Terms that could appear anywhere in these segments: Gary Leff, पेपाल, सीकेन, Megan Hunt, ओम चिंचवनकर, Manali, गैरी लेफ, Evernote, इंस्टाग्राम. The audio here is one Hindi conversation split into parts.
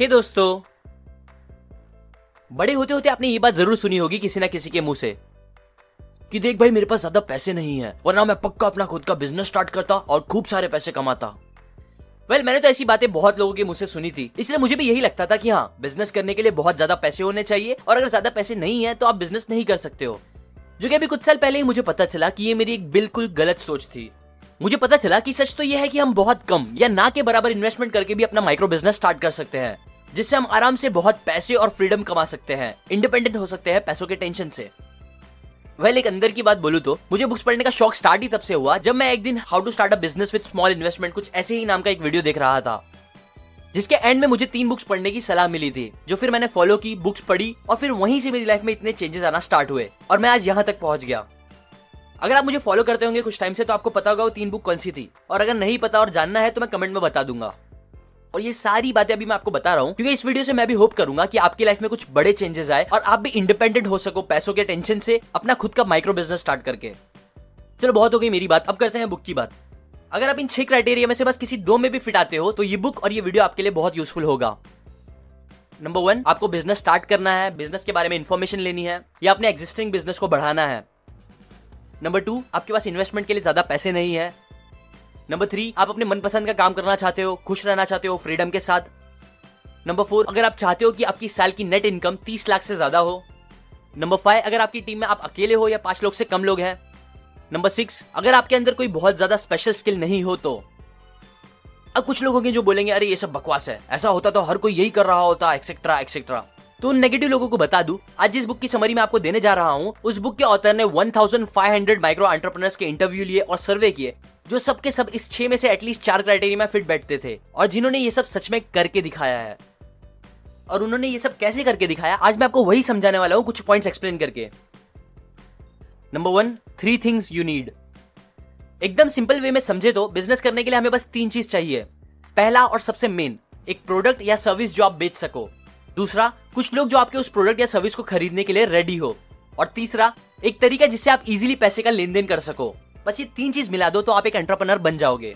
हे दोस्तों, बड़े होते होते आपने ये बात जरूर सुनी होगी किसी ना किसी के मुंह से कि देख भाई मेरे पास ज्यादा पैसे नहीं है वरना मैं पक्का अपना खुद का बिजनेस स्टार्ट करता और खूब सारे पैसे कमाता। वेल, मैंने तो ऐसी बातें बहुत लोगों के मुंह से सुनी थी, इसलिए मुझे भी यही लगता था कि हाँ, बिजनेस करने के लिए बहुत ज्यादा पैसे होने चाहिए और अगर ज्यादा पैसे नहीं है तो आप बिजनेस नहीं कर सकते हो। जो कि अभी कुछ साल पहले ही मुझे पता चला कि ये मेरी एक बिल्कुल गलत सोच थी। मुझे पता चला कि सच तो यह है कि हम बहुत कम या ना के बराबर इन्वेस्टमेंट करके भी अपना माइक्रो बिजनेस स्टार्ट कर सकते हैं, जिससे हम आराम से बहुत पैसे और फ्रीडम कमा सकते हैं, इंडिपेंडेंट हो सकते हैं पैसों के टेंशन से। वेल, एक अंदर की बात बोलूं तो मुझे बुक्स पढ़ने का शौक स्टार्ट ही तब से हुआ जब मैं एक दिन how to start a business with small investment कुछ ऐसे ही नाम का एक वीडियो देख रहा था, जिसके एंड में मुझे 3 बुक्स पढ़ने की सलाह मिली थी, जो फिर मैंने फॉलो की, बुक्स पढ़ी और फिर वहीं से मेरी लाइफ में इतने चेंजेस आना स्टार्ट हुए और मैं आज यहाँ तक पहुंच गया। अगर आप मुझे फॉलो करते होंगे कुछ टाइम से तो आपको पता होगा वो 3 बुक कौन सी थी, और अगर नहीं पता और जानना है तो मैं कमेंट में बता दूंगा। और ये सारी बातें अभी मैं आपको बता रहा हूँ क्योंकि इस वीडियो से मैं भी होप करूंगा कि आपकी लाइफ में कुछ बड़े चेंजेस आए और आप भी इंडिपेंडेंट हो सको पैसों के टेंशन से अपना खुद का माइक्रो बिजनेस स्टार्ट करके। चलो, बहुत हो गई मेरी बात, अब करते हैं बुक की बात। अगर आप इन 6 क्राइटेरिया में से बस किसी 2 में भी फिट आते हो तो ये बुक और ये वीडियो आपके लिए बहुत यूजफुल होगा। नंबर 1, आपको बिजनेस स्टार्ट करना है, बिजनेस के बारे में इन्फॉर्मेशन लेनी है या अपने एग्जिस्टिंग बिजनेस को बढ़ाना है। नंबर 2, आपके पास इन्वेस्टमेंट के लिए ज्यादा पैसे नहीं है। नंबर 3, आप अपने मनपसंद का काम करना चाहते हो, खुश रहना चाहते हो फ्रीडम के साथ। नंबर 4, अगर आप चाहते हो कि आपकी साल की नेट इनकम 30 लाख से ज्यादा हो। नंबर 5, अगर आपकी टीम में आप अकेले हो या 5 लोग से कम लोग हैं। नंबर 6, अगर आपके अंदर कोई बहुत ज्यादा स्पेशल स्किल नहीं हो तो। अब कुछ लोग होंगे जो बोलेंगे अरे ये सब बकवास है, ऐसा होता तो हर कोई यही कर रहा होता, एक्सेट्रा एक्सेट्रा। तो उन नेगेटिव लोगों को बता दूं, आज जिस बुक की समरी मैं आपको देने जा रहा हूं उस बुक के ऑथर ने 1500 माइक्रो एंटरप्रेन्योर्स के इंटरव्यू लिए और सर्वे किए, जो सबके सब इस 6 में से एटलीस्ट 4 क्राइटेरिया में फिट बैठते थे और जिन्होंने ये सब सच में करके दिखाया है। और उन्होंने ये सब कैसे करके दिखाया, आज मैं आपको वही समझाने वाला हूं कुछ पॉइंट्स एक्सप्लेन करके। Number 1, 3 things you need. एकदम सिंपल वे में समझे तो बिजनेस करने के लिए हमें बस 3 चीज चाहिए। पहला और सबसे मेन, एक प्रोडक्ट या सर्विस जो आप बेच सको। दूसरा, कुछ लोग जो आपके उस प्रोडक्ट या सर्विस को खरीदने के लिए रेडी हो। और तीसरा, एक तरीका जिससे आप इजीली पैसे का लेन देन कर सको। बस ये 3 चीज मिला दो तो आप एक एंटरप्रेन्योर बन जाओगे।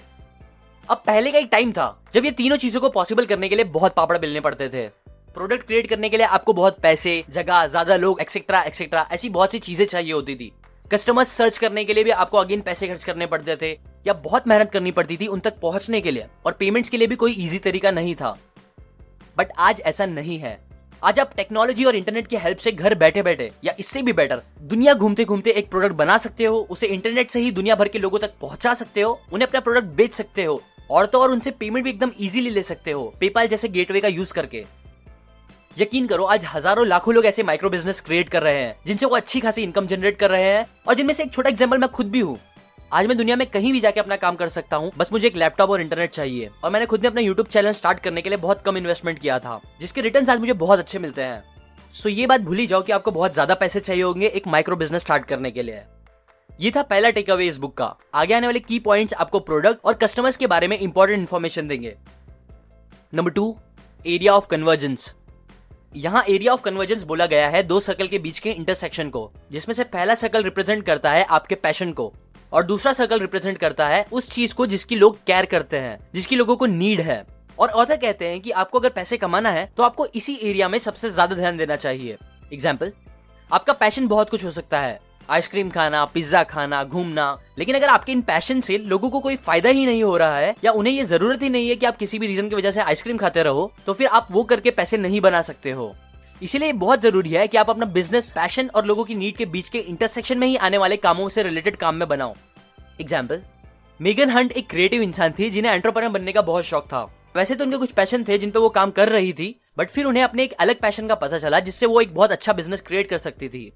अब पहले का एक टाइम था जब ये तीनों चीजों को पॉसिबल करने के लिए बहुत पापड़ बेलने पड़ते थे। प्रोडक्ट क्रिएट करने के लिए आपको बहुत पैसे, जगह, ज्यादा लोग, एक्सेट्रा एक्सेट्रा ऐसी बहुत सी चीजें चाहिए होती थी। कस्टमर्स सर्च करने के लिए भी आपको अगेन पैसे खर्च करने पड़ते थे या बहुत मेहनत करनी पड़ती थी उन तक पहुंचने के लिए, और पेमेंट्स के लिए भी कोई इजी तरीका नहीं था। बट आज ऐसा नहीं है। आज आप टेक्नोलॉजी और इंटरनेट की हेल्प से घर बैठे बैठे या इससे भी बेटर दुनिया घूमते घूमते एक प्रोडक्ट बना सकते हो, उसे इंटरनेट से ही दुनिया भर के लोगों तक पहुंचा सकते हो, उन्हें अपना प्रोडक्ट बेच सकते हो और तो और उनसे पेमेंट भी एकदम इजीली ले सकते हो पेपाल जैसे गेटवे का यूज करके। यकीन करो, आज हजारों लाखों लोग ऐसे माइक्रो बिजनेस क्रिएट कर रहे हैं जिनसे वो अच्छी खासी इनकम जनरेट कर रहे हैं और जिनमें से एक छोटा एग्जाम्पल मैं खुद भी हूँ। आज मैं दुनिया में कहीं भी जाके अपना काम कर सकता हूँ, बस मुझे एक लैपटॉप और इंटरनेट चाहिए। और मैंने खुद ने अपना यूट्यूब चैनल स्टार्ट करने के लिए बहुत कम इन्वेस्टमेंट किया था, जिसके रिटर्न्स आज मुझे बहुत अच्छे मिलते हैं। सो ये बात भूली जाओ कि आपको बहुत ज्यादा पैसे चाहिए होंगे एक माइक्रो बिजनेस स्टार्ट करने के लिए। ये था पहला टेक अवे इस बुक का। आगे आने वाले की पॉइंट्स आपको प्रोडक्ट और कस्टमर्स के बारे में इंपॉर्टेंट इन्फॉर्मेशन देंगे। Number 2, area of convergence. यहाँ एरिया ऑफ कन्वर्जेंस बोला गया है 2 सर्कल के बीच के इंटरसेक्शन को, जिसमें से पहला सर्कल रिप्रेजेंट करता है आपके पैशन को और दूसरा सर्कल रिप्रेजेंट करता है उस चीज को जिसकी लोग केयर करते हैं, जिसकी लोगों को नीड है। और ऑथर कहते हैं कि आपको अगर पैसे कमाना है तो आपको इसी एरिया में सबसे ज्यादा ध्यान देना चाहिए। एग्जाम्पल, आपका पैशन बहुत कुछ हो सकता है, आइसक्रीम खाना, पिज्जा खाना, घूमना, लेकिन अगर आपके इन पैशन से लोगों को कोई फायदा ही नहीं हो रहा है या उन्हें ये जरूरत ही नहीं है कि आप किसी भी रीजन की वजह से आइसक्रीम खाते रहो, तो फिर आप वो करके पैसे नहीं बना सकते हो। इसीलिए बहुत जरूरी है कि आप अपना बिजनेस पैशन और लोगों की नीड के बीच के इंटरसेक्शन में ही आने वाले कामों से रिलेटेड काम में बनाओ। एग्जाम्पल, मेगन हंट एक क्रिएटिव इंसान थी जिन्हें एंटरप्रेन्योर बनने का बहुत शौक था। वैसे तो उनके कुछ पैशन थे जिन पे वो काम कर रही थी, बट फिर उन्हें अपने एक अलग पैशन का पता चला जिससे वो एक बहुत अच्छा बिजनेस क्रिएट कर सकती थी।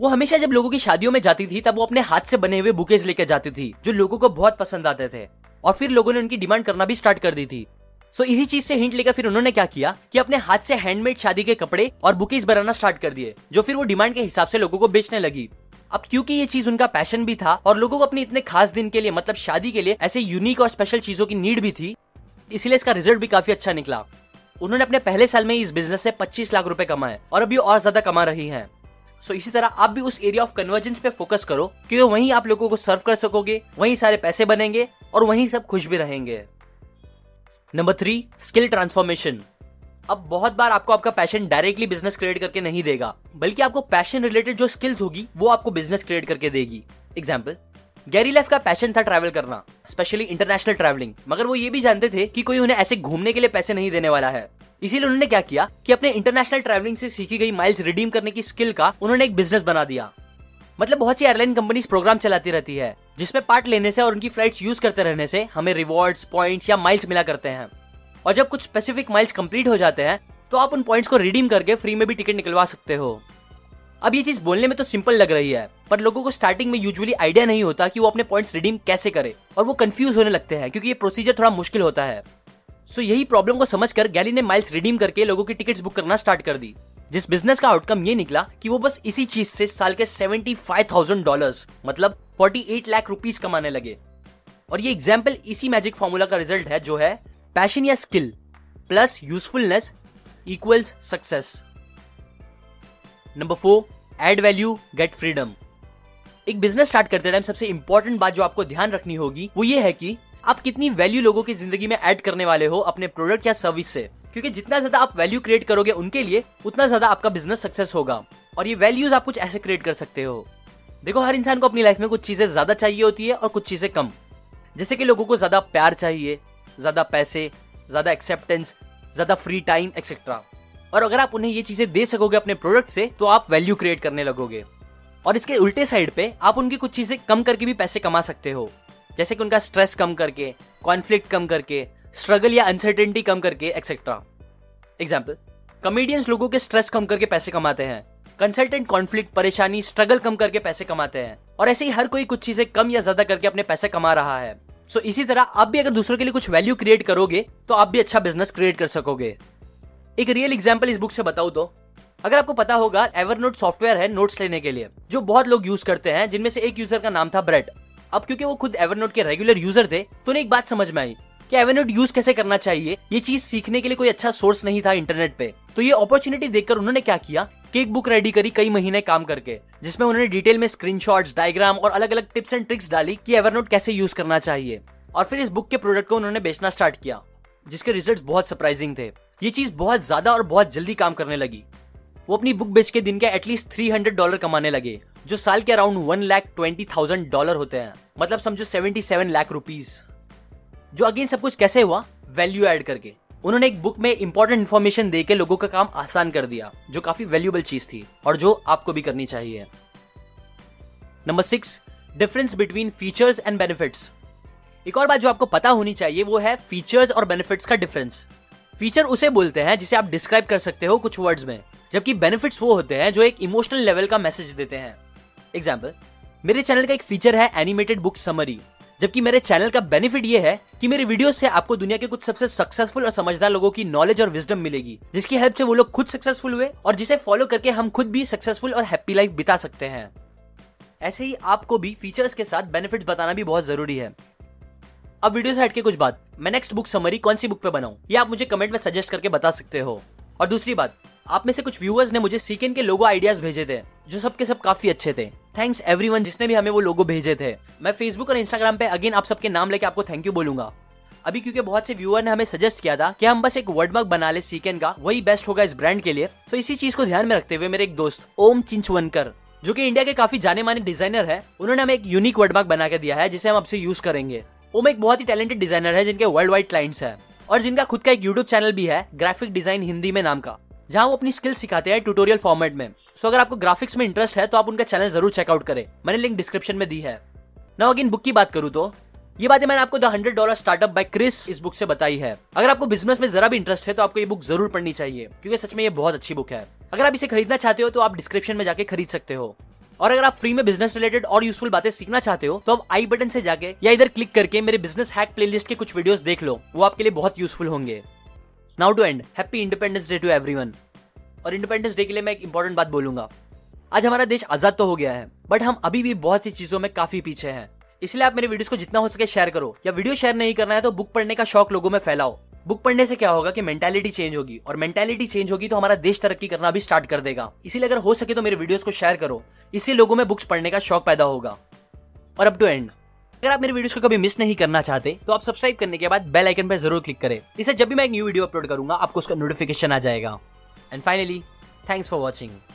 वो हमेशा जब लोगों की शादियों में जाती थी तब वो अपने हाथ से बने हुए बुकेज लेकर जाती थी जो लोगों को बहुत पसंद आते थे, और फिर लोगों ने उनकी डिमांड करना भी स्टार्ट कर दी थी। सो इसी चीज से हिंट लेकर फिर उन्होंने क्या किया कि अपने हाथ से हैंडमेड शादी के कपड़े और बुकेज बनाना स्टार्ट कर दिए, जो फिर वो डिमांड के हिसाब से लोगों को बेचने लगी। अब क्योंकि ये चीज उनका पैशन भी था और लोगों को अपने इतने खास दिन के लिए, मतलब शादी के लिए, ऐसे यूनिक और स्पेशल चीजों की नीड भी थी, इसलिए इसका रिजल्ट भी काफी अच्छा निकला। उन्होंने अपने पहले साल में इस बिजनेस से 25 लाख रुपए कमाए और अभी और ज्यादा कमा रही हैं। सो इसी तरह आप भी उस एरिया ऑफ कन्वर्जेंस पे फोकस करो क्योंकि वहीं आप लोगों को सर्व कर सकोगे, वहीं सारे पैसे बनेंगे और वहीं सब खुश भी रहेंगे। Number 3, skill transformation. अब बहुत बार आपको आपका पैशन डायरेक्टली बिजनेस क्रिएट करके नहीं देगा, बल्कि आपको पैशन रिलेटेड जो स्किल्स होगी वो आपको बिजनेस क्रिएट करके देगी। एग्जाम्पल, गैरी लेफ का पैशन था ट्रैवल करना, स्पेशली इंटरनेशनल ट्रैवलिंग, मगर वो ये भी जानते थे कि कोई उन्हें ऐसे घूमने के लिए पैसे नहीं देने वाला है। इसीलिए उन्होंने क्या किया कि अपने इंटरनेशनल ट्रैवलिंग से सीखी गई माइल्स रिडीम करने की स्किल का उन्होंने एक बिजनेस बना दिया। मतलब बहुत सी एयरलाइन कंपनीज प्रोग्राम चलाती रहती है जिसमें पार्ट लेने से और उनकी फ्लाइट्स यूज करते रहने से हमें रिवॉर्ड्स, पॉइंट्स या माइल्स मिला करते हैं, और जब कुछ स्पेसिफिक माइल्स कंप्लीट हो जाते हैं तो आप उन पॉइंट्स को रिडीम करके फ्री में भी टिकट निकलवा सकते हो। अब ये चीज बोलने में तो सिंपल लग रही है, पर लोगों को स्टार्टिंग में यूजुअली आइडिया नहीं होता कि वो अपने पॉइंट्स रिडीम कैसे करे, और वो कंफ्यूज होने लगते हैं क्योंकि ये प्रोसीजर थोड़ा मुश्किल होता है। सो यही प्रॉब्लम को समझकर गैली ने माइल्स रिडीम करके लोगों की टिकट्स बुक करना स्टार्ट कर दी, जिस बिजनेस का आउटकम ये निकला कि वो बस इसी चीज से साल के $75,000 मतलब 48 लाख रुपीस कमाने लगे। और ये एग्जाम्पल इसी मैजिक फॉर्मूला का रिजल्ट है जो है पैशन या skill plus usefulness equals success. Number 4, add value get freedom. एक बिजनेस स्टार्ट करते टाइम सबसे इंपॉर्टेंट बात जो आपको ध्यान रखनी होगी वो ये है कि आप कितनी वैल्यू लोगों की जिंदगी में ऐड करने वाले हो अपने प्रोडक्ट या सर्विस से, क्योंकि जितना ज्यादा आप वैल्यू क्रिएट करोगे उनके लिए उतना ज्यादा आपका बिजनेस सक्सेस होगा। और ये वैल्यूज आप कुछ ऐसे क्रिएट कर सकते हो। देखो, हर इंसान को अपनी लाइफ में कुछ चीजें ज्यादा चाहिए होती है और कुछ चीजें कम, जैसे कि लोगों को ज्यादा प्यार चाहिए, ज्यादा पैसे, ज्यादा एक्सेप्टेंस, ज्यादा फ्री टाइम एक्सेट्रा। और अगर आप उन्हें ये चीजें दे सकोगे अपने प्रोडक्ट से तो आप वैल्यू क्रिएट करने लगोगे। और इसके उल्टे साइड पे आप उनकी कुछ चीजें कम करके भी पैसे कमा सकते हो, जैसे कि उनका स्ट्रेस कम करके, कॉन्फ्लिक्ट कम करके, स्ट्रगल या अनसर्टेनिटी कम करके एक्सेट्रा। एग्जाम्पल, कॉमेडियंस लोगों के स्ट्रेस कम करके पैसे कमाते हैं, कंसल्टेंट कॉन्फ्लिक्ट, परेशानी, स्ट्रगल कम करके पैसे कमाते हैं, और ऐसे ही हर कोई कुछ चीजें कम या ज्यादा करके अपने पैसे कमा रहा है। सो इसी तरह आप भी अगर दूसरों के लिए कुछ वैल्यू क्रिएट करोगे तो आप भी अच्छा बिजनेस क्रिएट कर सकोगे। एक रियल एग्जाम्पल इस बुक से बताऊं तो अगर आपको पता होगा, एवरनोट सॉफ्टवेयर है नोट्स लेने के लिए जो बहुत लोग यूज करते हैं, जिनमें से एक यूजर का नाम था ब्रेट। अब क्योंकि वो खुद एवरनोट के रेगुलर यूजर थे तो उन्हें एक बात समझ में आई कि एवरनोट यूज कैसे करना चाहिए, ये चीज सीखने के लिए कोई अच्छा सोर्स नहीं था इंटरनेट पे। तो ये अपॉर्चुनिटी देखकर उन्होंने क्या किया कि एक बुक रेडी करी कई महीने काम करके, जिसमें उन्होंने डिटेल में स्क्रीनशॉट्स, डायग्राम और अलग अलग टिप्स एंड ट्रिक्स डाली कि एवरनोट कैसे यूज करना चाहिए। और फिर इस बुक के प्रोडक्ट को उन्होंने बेचना स्टार्ट किया, जिसके रिजल्ट बहुत सरप्राइजिंग थे। ये चीज बहुत ज्यादा और बहुत जल्दी काम करने लगी। वो अपनी बुक बेच के दिन के एटलीस्ट $300 कमाने लगे, जो साल के अराउंड $1,20,000 होते हैं, मतलब समझो 77 लाख रुपीज। जो अगेन सब कुछ कैसे हुआ, वैल्यू ऐड करके। उन्होंने एक बुक में इंपॉर्टेंट इन्फॉर्मेशन देके लोगों का काम आसान कर दिया, जो काफी वैल्यूएबल चीज थी और जो आपको भी करनी चाहिए। Number 6, difference between features and benefits. एक और बात जो आपको पता होनी चाहिए वो है फीचर्स और बेनिफिट्स का डिफरेंस। फीचर उसे बोलते हैं जिसे आप डिस्क्राइब कर सकते हो कुछ वर्ड्स में, जबकि बेनिफिट्स वो होते हैं जो एक इमोशनल लेवल का मैसेज देते हैं। एग्जाम्पल, मेरे चैनल का एक फीचर है एनिमेटेड बुक समरी, जबकि मेरे चैनल का बेनिफिट ये है कि मेरे वीडियो से आपको दुनिया के कुछ सबसे सक्सेसफुल और समझदार लोगों की नॉलेज और विजडम मिलेगी, जिसकी हेल्प से वो लोग खुद सक्सेसफुल हुए और जिसे फॉलो करके हम खुद भी सक्सेसफुल और हैप्पी लाइफ बिता सकते हैं। ऐसे ही आपको भी फीचर्स के साथ बेनिफिट्स बताना भी बहुत जरूरी है। अब वीडियो से हटके कुछ बात, मैं नेक्स्ट बुक समरी कौन सी बुक पे बनाऊं, ये आप मुझे कमेंट में सजेस्ट करके बता सकते हो। और दूसरी बात, आप में से कुछ व्यूअर्स ने मुझे सीकेन के लोगो आइडियाज भेजे थे, जो सबके सब काफी अच्छे थे। थैंक्स एवरीवन जिसने भी हमें वो लोगो भेजे थे। मैं फेसबुक और इंस्टाग्राम पे अगेन आप सबके नाम लेके आपको थैंक यू बोलूंगा। अभी क्योंकि बहुत से व्यूअर ने हमें सजेस्ट किया था कि हम बस एक वर्डमार्क बना ले सीकेन का, वही बेस्ट होगा इस ब्रांड के लिए। तो इसी चीज को ध्यान में रखते हुए मेरे एक दोस्त ओम चिंचवनकर, जो कि इंडिया के काफी जाने माने डिजाइनर है, उन्होंने हमें एक यूनिक वर्डमार्क बना के दिया है जिसे हम आपसे यूज करेंगे। ओम एक बहुत ही टैलेंटेड डिजाइनर है जिनके वर्ल्ड वाइड क्लाइंट्स है और जिनका खुद का एक यूट्यूब चैनल भी है ग्राफिक डिजाइन हिंदी में नाम का, जहाँ वो अपनी स्किल्स सिखाते हैं ट्यूटोरियल फॉर्मेट में। सो अगर आपको ग्राफिक्स में इंटरेस्ट है तो आप उनका चैनल जरूर चेकआउट करें, मैंने लिंक डिस्क्रिप्शन में दी है। नाउ अगेन बुक की बात करूँ तो ये बातें मैंने आपको द $100 स्टार्टअप बाय क्रिस इस बुक से बताई है। अगर आपको बिजनेस में जरा भी इंटरेस्ट है तो आपको ये बुक जरूर पढ़नी चाहिए, क्योंकि सच में ये बहुत अच्छी बुक है। अगर आप इसे खरीदना चाहते हो तो आप डिस्क्रिप्शन में जाके खरीद सकते हो। और अगर आप फ्री में बिजनेस रिलेटेड और यूजफुल बातें सीखना चाहते हो तो आप आई बटन से जाके या इधर क्लिक करके मेरे बिजनेस हैक प्लेलिस्ट के कुछ वीडियोस देख लो, वो आपके लिए बहुत यूजफुल होंगे। Now to end, happy independence day to everyone. और इंडिपेंडेंस डे के लिए मैं एक इंपॉर्टेंट बात बोलूंगा। आज हमारा देश आजाद तो हो गया है, बट हम अभी भी बहुत सी चीजों में काफी पीछे हैं। इसलिए आप मेरे वीडियोस को जितना हो सके शेयर करो, या वीडियो शेयर नहीं करना है तो बुक पढ़ने का शौक लोगों में फैलाओ। बुक पढ़ने से क्या होगा कि मेंटालिटी चेंज होगी, और मेंटालिटी चेंज होगी तो हमारा देश तरक्की करना भी स्टार्ट कर देगा। इसीलिए अगर हो सके तो मेरे वीडियोस को शेयर करो, इससे लोगों में बुक्स पढ़ने का शौक पैदा होगा। और अब टू एंड, अगर आप मेरे वीडियोस को कभी मिस नहीं करना चाहते तो आप सब्सक्राइब करने के बाद बेल आइकन पर जरूर क्लिक करें। इससे जब भी मैं एक न्यू वीडियो अपलोड करूंगा आपको उसका नोटिफिकेशन आ जाएगा। And finally, thanks for watching.